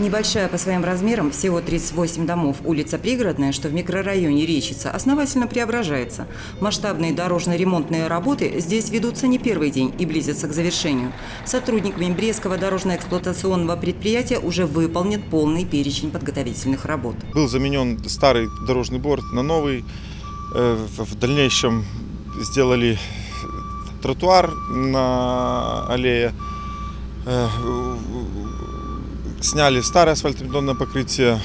Небольшая по своим размерам, всего 38 домов, улица Пригородная, что в микрорайоне Речица, основательно преображается. Масштабные дорожно-ремонтные работы здесь ведутся не первый день и близятся к завершению. Сотрудниками Брестского дорожно-эксплуатационного предприятия уже выполнен полный перечень подготовительных работ. Был заменен старый дорожный борт на новый. В дальнейшем сделали тротуар на аллее. Сняли старое асфальтобетонное покрытие,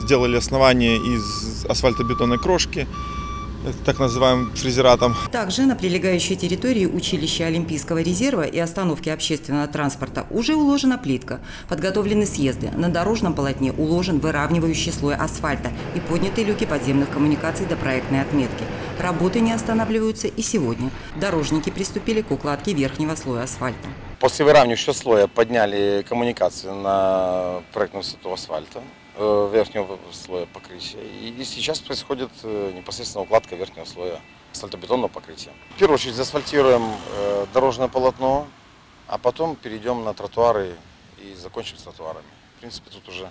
сделали основание из асфальтобетонной крошки, так называемым фрезератом. Также на прилегающей территории училища Олимпийского резерва и остановки общественного транспорта уже уложена плитка, подготовлены съезды, на дорожном полотне уложен выравнивающий слой асфальта и подняты люки подземных коммуникаций до проектной отметки. Работы не останавливаются и сегодня. Дорожники приступили к укладке верхнего слоя асфальта. После выравнивающего слоя подняли коммуникации на проектную высоту асфальта, верхнего слоя покрытия. И сейчас происходит непосредственно укладка верхнего слоя асфальтобетонного покрытия. В первую очередь заасфальтируем дорожное полотно, а потом перейдем на тротуары и закончим с тротуарами. В принципе, тут уже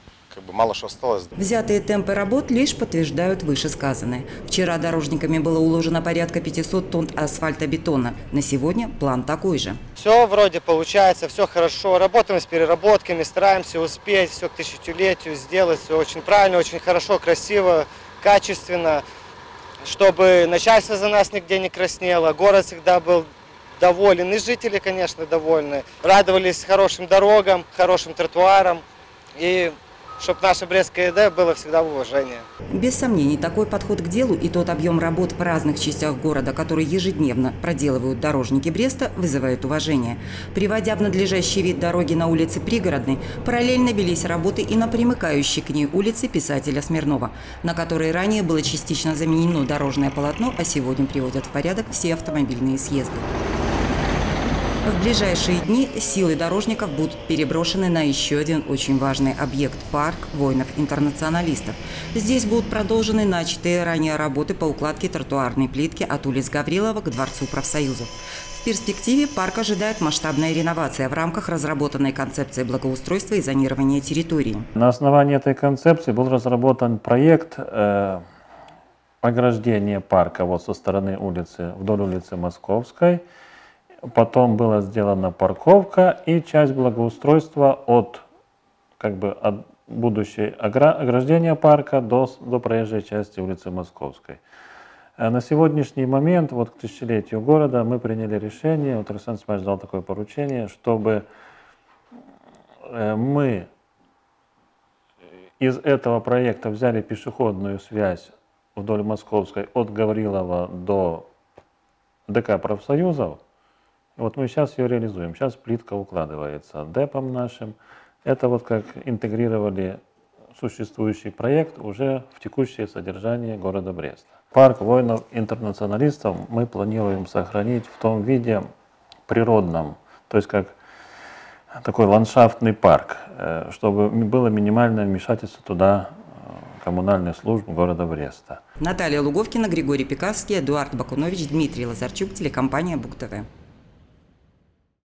мало что осталось. Взятые темпы работ лишь подтверждают вышесказанное. Вчера дорожниками было уложено порядка 500 тонн асфальтобетона. На сегодня план такой же. Все вроде получается, все хорошо. Работаем с переработками, стараемся успеть все к тысячелетию сделать. Все очень правильно, очень хорошо, красиво, качественно. Чтобы начальство за нас нигде не краснело. Город всегда был доволен. И жители, конечно, довольны. Радовались хорошим дорогам, хорошим тротуарам. И чтобы наша Брестская ИД была всегда в уважении. Без сомнений, такой подход к делу и тот объем работ в разных частях города, которые ежедневно проделывают дорожники Бреста, вызывает уважение. Приводя в надлежащий вид дороги на улице Пригородной, параллельно велись работы и на примыкающей к ней улице писателя Смирнова, на которой ранее было частично заменено дорожное полотно, а сегодня приводят в порядок все автомобильные съезды. В ближайшие дни силы дорожников будут переброшены на еще один очень важный объект – парк воинов-интернационалистов. Здесь будут продолжены начатые ранее работы по укладке тротуарной плитки от улиц Гаврилова к Дворцу профсоюзов. В перспективе парк ожидает масштабная реновация в рамках разработанной концепции благоустройства и зонирования территории. На основании этой концепции был разработан проект ограждения парка вот со стороны улицы, вдоль улицы Московской. Потом была сделана парковка и часть благоустройства от будущего ограждения парка до проезжей части улицы Московской. На сегодняшний момент, к тысячелетию города, мы приняли решение, Александр Семёнович дал такое поручение, чтобы мы из этого проекта взяли пешеходную связь вдоль Московской от Гаврилова до ДК профсоюзов. Мы сейчас ее реализуем. Сейчас плитка укладывается депом нашим. Это как интегрировали существующий проект уже в текущее содержание города Бреста. Парк воинов-интернационалистов мы планируем сохранить в том виде природном, то есть как такой ландшафтный парк, чтобы было минимальное вмешательство туда коммунальных служб города Бреста. Наталья Луговкина, Григорий Пекарский, Эдуард Бакунович, Дмитрий Лазарчук, телекомпания Буг-ТВ.